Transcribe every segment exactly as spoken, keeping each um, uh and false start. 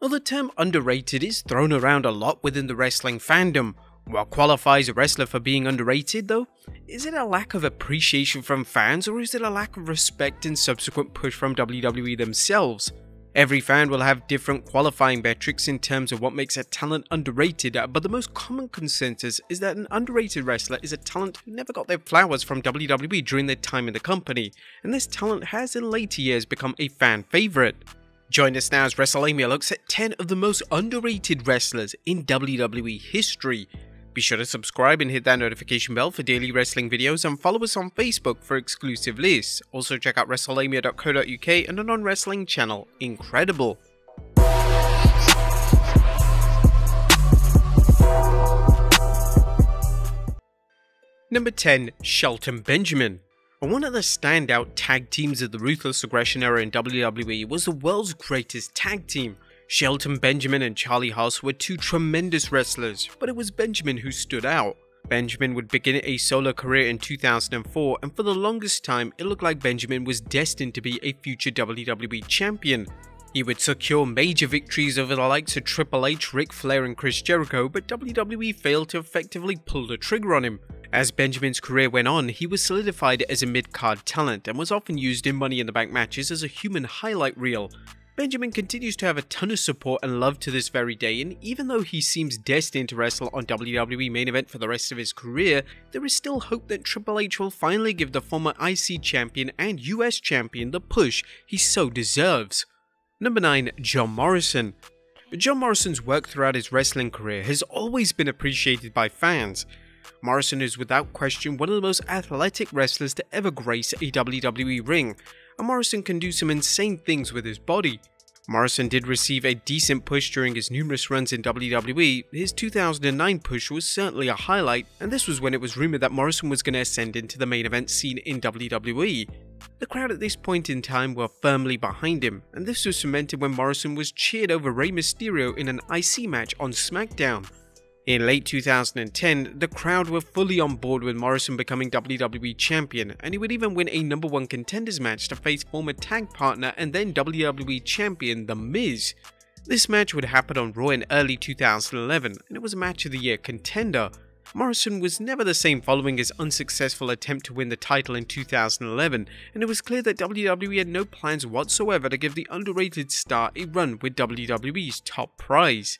Now, the term underrated is thrown around a lot within the wrestling fandom. What qualifies a wrestler for being underrated, though? Is it a lack of appreciation from fans, or is it a lack of respect and subsequent push from W W E themselves? Every fan will have different qualifying metrics in terms of what makes a talent underrated, but the most common consensus is that an underrated wrestler is a talent who never got their flowers from W W E during their time in the company, and this talent has in later years become a fan favourite. Join us now as WrestleMania looks at ten of the most underrated wrestlers in W W E history. Be sure to subscribe and hit that notification bell for daily wrestling videos, and follow us on Facebook for exclusive lists. Also check out WrestleMania dot co dot U K and a non-wrestling channel, Incredible. Number ten. Shelton Benjamin. One of the standout tag teams of the Ruthless Aggression era in W W E was the world's greatest tag team. Shelton Benjamin and Charlie Haas were two tremendous wrestlers, but it was Benjamin who stood out. Benjamin would begin a solo career in two thousand four, and for the longest time it looked like Benjamin was destined to be a future W W E champion. He would secure major victories over the likes of Triple H, Ric Flair and Chris Jericho, but W W E failed to effectively pull the trigger on him. As Benjamin's career went on, he was solidified as a mid-card talent and was often used in Money in the Bank matches as a human highlight reel. Benjamin continues to have a ton of support and love to this very day, and even though he seems destined to wrestle on W W E main event for the rest of his career, there is still hope that Triple H will finally give the former I C champion and U S champion the push he so deserves. Number nine. John Morrison. John Morrison's work throughout his wrestling career has always been appreciated by fans. Morrison is without question one of the most athletic wrestlers to ever grace a W W E ring, and Morrison can do some insane things with his body. Morrison did receive a decent push during his numerous runs in W W E. His two thousand nine push was certainly a highlight, and this was when it was rumored that Morrison was going to ascend into the main event scene in W W E. The crowd at this point in time were firmly behind him, and this was cemented when Morrison was cheered over Rey Mysterio in an I C match on SmackDown. In late two thousand ten, the crowd were fully on board with Morrison becoming W W E Champion, and he would even win a number one contenders match to face former tag partner and then W W E Champion The Miz. This match would happen on Raw in early two thousand eleven, and it was a match of the year contender. Morrison was never the same following his unsuccessful attempt to win the title in two thousand eleven, and it was clear that W W E had no plans whatsoever to give the underrated star a run with W W E's top prize.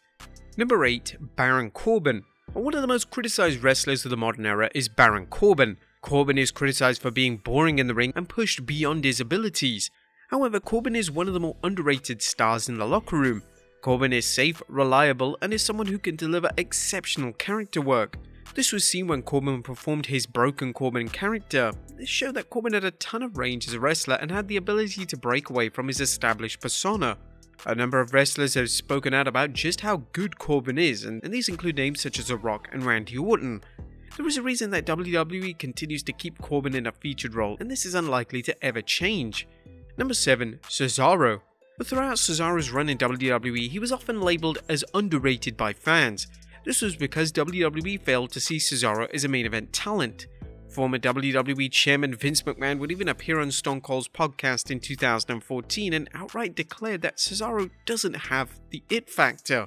Number eight. Baron Corbin. One of the most criticized wrestlers of the modern era is Baron Corbin. Corbin is criticized for being boring in the ring and pushed beyond his abilities. However, Corbin is one of the more underrated stars in the locker room. Corbin is safe, reliable, and is someone who can deliver exceptional character work. This was seen when Corbin performed his Broken Corbin character. This showed that Corbin had a ton of range as a wrestler and had the ability to break away from his established persona. A number of wrestlers have spoken out about just how good Corbin is, and these include names such as The Rock and Randy Orton. There is a reason that W W E continues to keep Corbin in a featured role, and this is unlikely to ever change. Number seven. Cesaro. But throughout Cesaro's run in W W E, he was often labelled as underrated by fans. This was because W W E failed to see Cesaro as a main event talent. Former W W E chairman Vince McMahon would even appear on Stone Cold's podcast in two thousand fourteen and outright declared that Cesaro doesn't have the it factor.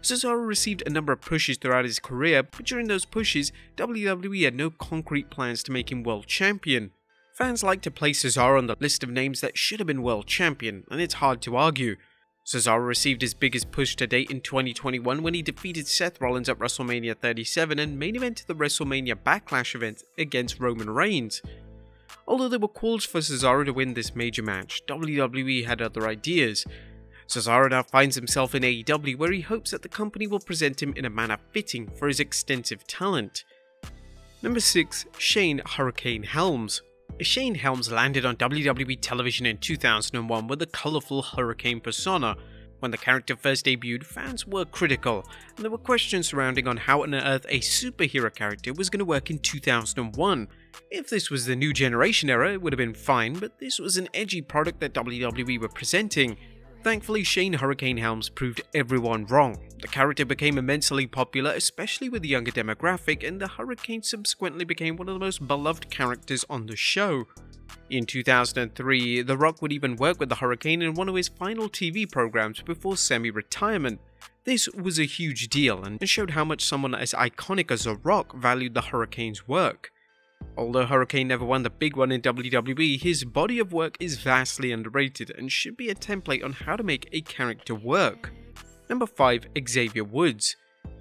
Cesaro received a number of pushes throughout his career, but during those pushes, W W E had no concrete plans to make him world champion. Fans like to place Cesaro on the list of names that should have been world champion, and it's hard to argue. Cesaro received his biggest push to date in twenty twenty-one when he defeated Seth Rollins at WrestleMania thirty-seven and main evented the WrestleMania Backlash event against Roman Reigns. Although there were calls for Cesaro to win this major match, W W E had other ideas. Cesaro now finds himself in A E W, where he hopes that the company will present him in a manner fitting for his extensive talent. Number six. Shane Hurricane Helms. Shane Helms landed on W W E television in two thousand one with a colourful Hurricane persona. When the character first debuted, fans were critical, and there were questions surrounding on how on earth a superhero character was going to work in two thousand one. If this was the New Generation era, it would have been fine, but this was an edgy product that W W E were presenting. Thankfully, Shane Hurricane Helms proved everyone wrong. The character became immensely popular, especially with the younger demographic, and the Hurricane subsequently became one of the most beloved characters on the show. In two thousand three, The Rock would even work with the Hurricane in one of his final T V programs before semi-retirement. This was a huge deal and showed how much someone as iconic as The Rock valued the Hurricane's work. Although Hurricane never won the big one in W W E, his body of work is vastly underrated and should be a template on how to make a character work. Number five. Xavier Woods.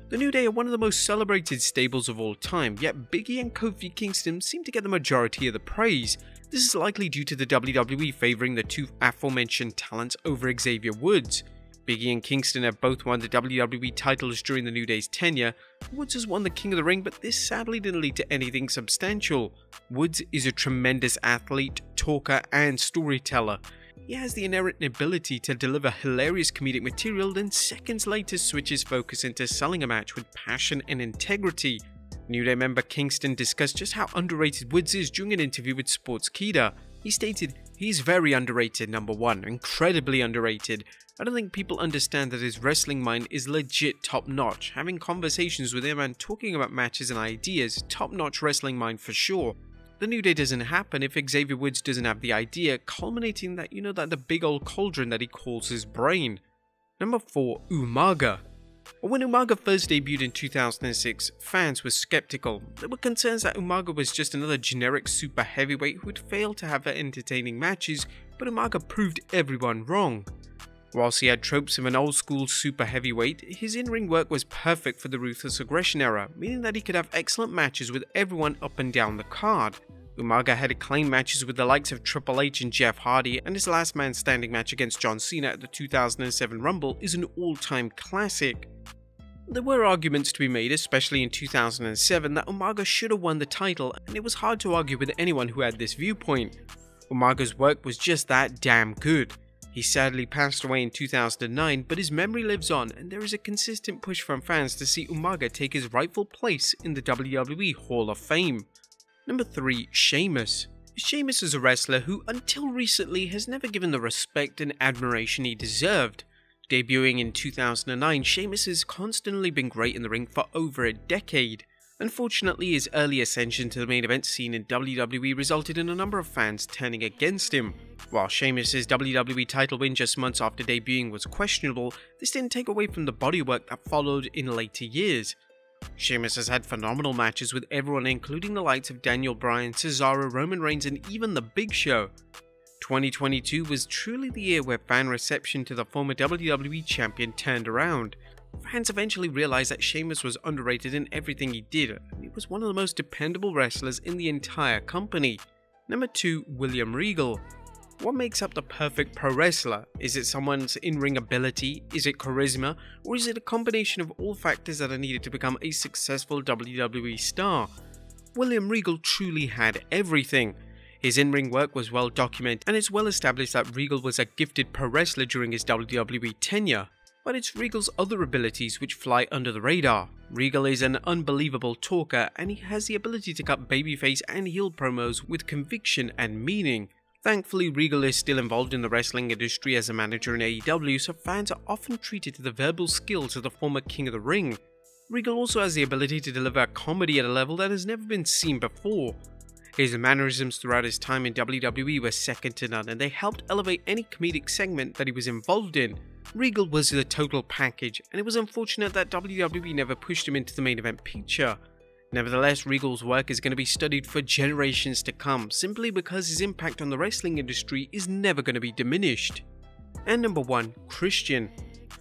The New Day are one of the most celebrated stables of all time, yet Big E and Kofi Kingston seem to get the majority of the praise. This is likely due to the W W E favouring the two aforementioned talents over Xavier Woods. Big E and Kingston have both won the W W E titles during the New Day's tenure. Woods has won the King of the Ring, but this sadly didn't lead to anything substantial. Woods is a tremendous athlete, talker, and storyteller. He has the inherent ability to deliver hilarious comedic material, then seconds later switches focus into selling a match with passion and integrity. New Day member Kingston discussed just how underrated Woods is during an interview with Sportskeeda. He stated, "He's very underrated, number one, incredibly underrated. I don't think people understand that his wrestling mind is legit top-notch. Having conversations with him and talking about matches and ideas, top-notch wrestling mind for sure. The New Day doesn't happen if Xavier Woods doesn't have the idea, culminating that, you know, that the big old cauldron that he calls his brain." Number four. Umaga. When Umaga first debuted in two thousand six, fans were skeptical. There were concerns that Umaga was just another generic super heavyweight who would fail to have entertaining matches, but Umaga proved everyone wrong. Whilst he had tropes of an old-school super heavyweight, his in-ring work was perfect for the Ruthless Aggression era, meaning that he could have excellent matches with everyone up and down the card. Umaga had acclaimed matches with the likes of Triple H and Jeff Hardy, and his last man standing match against John Cena at the two thousand seven Rumble is an all-time classic. There were arguments to be made, especially in two thousand seven, that Umaga should have won the title, and it was hard to argue with anyone who had this viewpoint. Umaga's work was just that damn good. He sadly passed away in two thousand nine, but his memory lives on, and there is a consistent push from fans to see Umaga take his rightful place in the W W E Hall of Fame. Number three. Sheamus. Sheamus is a wrestler who, until recently, has never given the respect and admiration he deserved. Debuting in two thousand nine, Sheamus has constantly been great in the ring for over a decade. Unfortunately, his early ascension to the main event scene in W W E resulted in a number of fans turning against him. While Sheamus' W W E title win just months after debuting was questionable, this didn't take away from the bodywork that followed in later years. Sheamus has had phenomenal matches with everyone, including the likes of Daniel Bryan, Cesaro, Roman Reigns, and even The Big Show. twenty twenty-two was truly the year where fan reception to the former W W E champion turned around. Fans eventually realized that Sheamus was underrated in everything he did, and he was one of the most dependable wrestlers in the entire company. Number two. William Regal. What makes up the perfect pro wrestler? Is it someone's in-ring ability? Is it charisma? Or is it a combination of all factors that are needed to become a successful W W E star? William Regal truly had everything. His in-ring work was well documented, and it's well established that Regal was a gifted pro wrestler during his W W E tenure. But it's Regal's other abilities which fly under the radar. Regal is an unbelievable talker, and he has the ability to cut babyface and heel promos with conviction and meaning. Thankfully, Regal is still involved in the wrestling industry as a manager in A E W, so fans are often treated to the verbal skills of the former King of the Ring. Regal also has the ability to deliver comedy at a level that has never been seen before. His mannerisms throughout his time in W W E were second to none, and they helped elevate any comedic segment that he was involved in. Regal was the total package, and it was unfortunate that W W E never pushed him into the main event picture. Nevertheless, Regal's work is going to be studied for generations to come, simply because his impact on the wrestling industry is never going to be diminished. And number one. Christian.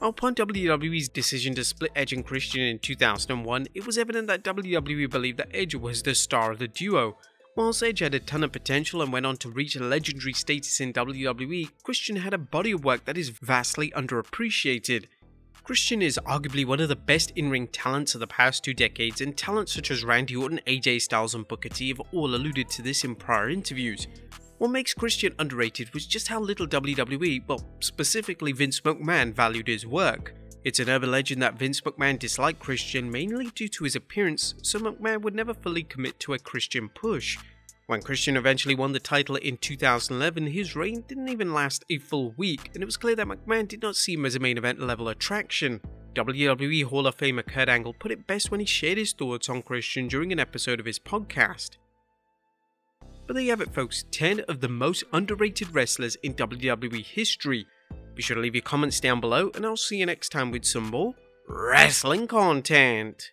Upon W W E's decision to split Edge and Christian in two thousand one, it was evident that W W E believed that Edge was the star of the duo. Whilst Edge had a ton of potential and went on to reach a legendary status in W W E, Christian had a body of work that is vastly underappreciated. Christian is arguably one of the best in-ring talents of the past two decades, and talents such as Randy Orton, A J Styles, and Booker T have all alluded to this in prior interviews. What makes Christian underrated was just how little W W E, well, specifically Vince McMahon, valued his work. It's an urban legend that Vince McMahon disliked Christian mainly due to his appearance, so McMahon would never fully commit to a Christian push. When Christian eventually won the title in two thousand eleven, his reign didn't even last a full week, and it was clear that McMahon did not see him as a main event level attraction. W W E Hall of Famer Kurt Angle put it best when he shared his thoughts on Christian during an episode of his podcast. But there you have it, folks, ten of the most underrated wrestlers in W W E history. Be sure to leave your comments down below, and I'll see you next time with some more wrestling content.